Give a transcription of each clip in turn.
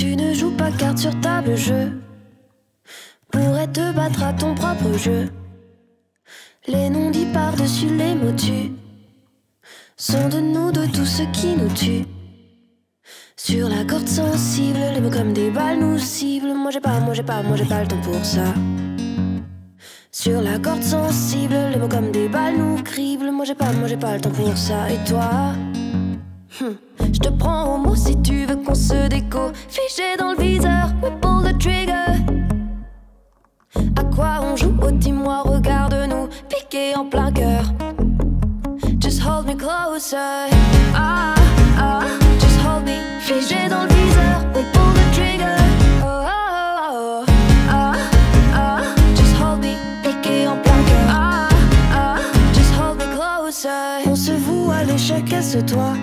Tu ne joues pas carte sur table, je pourrais te battre à ton propre jeu. Les noms dits par-dessus les mots tu sont de nous, de tout ce qui nous tue. Sur la corde sensible, les mots comme des balles nous ciblent. Moi j'ai pas le temps pour ça. Sur la corde sensible, les mots comme des balles nous criblent. Moi j'ai pas le temps pour ça. Et toi? Je te prends au mot si tu veux qu'on se déco. Figé dans le viseur, we pull the trigger. À quoi on joue? Oh dis-moi, regarde-nous piquer en plein cœur. Just hold me closer. Ah, ah, just hold me. Figé dans le viseur, we pull the trigger. Oh, oh, oh, ah, ah, just hold me. Piquer en plein cœur. Ah, ah, just hold me closer. On se voue à l'échec, à ce toit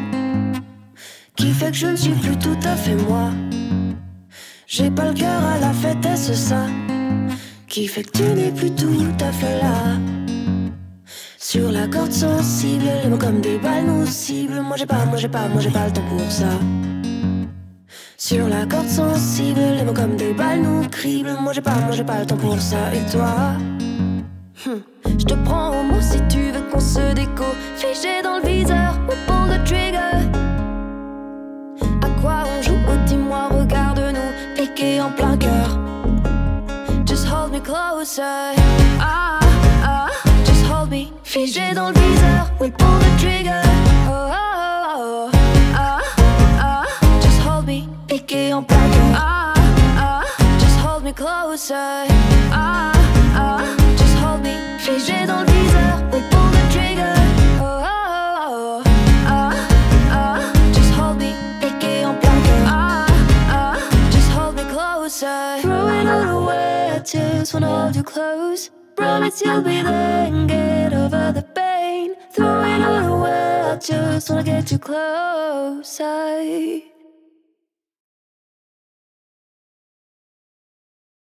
qui fait que je ne suis plus tout à fait moi. J'ai pas le cœur à la fête, est-ce ça qui fait que tu n'es plus tout à fait là? Sur la corde sensible, les mots comme des balles nous ciblent. Moi j'ai pas le temps pour ça. Sur la corde sensible, les mots comme des balles nous criblent. Moi j'ai pas le temps pour ça. Et toi? Je te prends au mot si tu veux qu'on se déco. Figé dans le viseur, we pull the trigger. À quoi on joue? Oh dis-moi, regarde-nous piquer en plein cœur. Just hold me closer. Ah, ah, just hold me. Figé dans le viseur, we pull the trigger. Oh, oh, oh, ah, ah, just hold me. Piquer en plein cœur. Ah, ah, just hold me closer. Ah, ah, just hold me. Figé dans le viseur, we pull the trigger. Oh, oh, oh, ah, ah, just hold me. Piquer en plein cœur. Ah, ah, just hold me closer. Throw it all away. Just wanna hold you close. Promise you'll be there and get over the pain. Throw it all away. I just wanna get you close.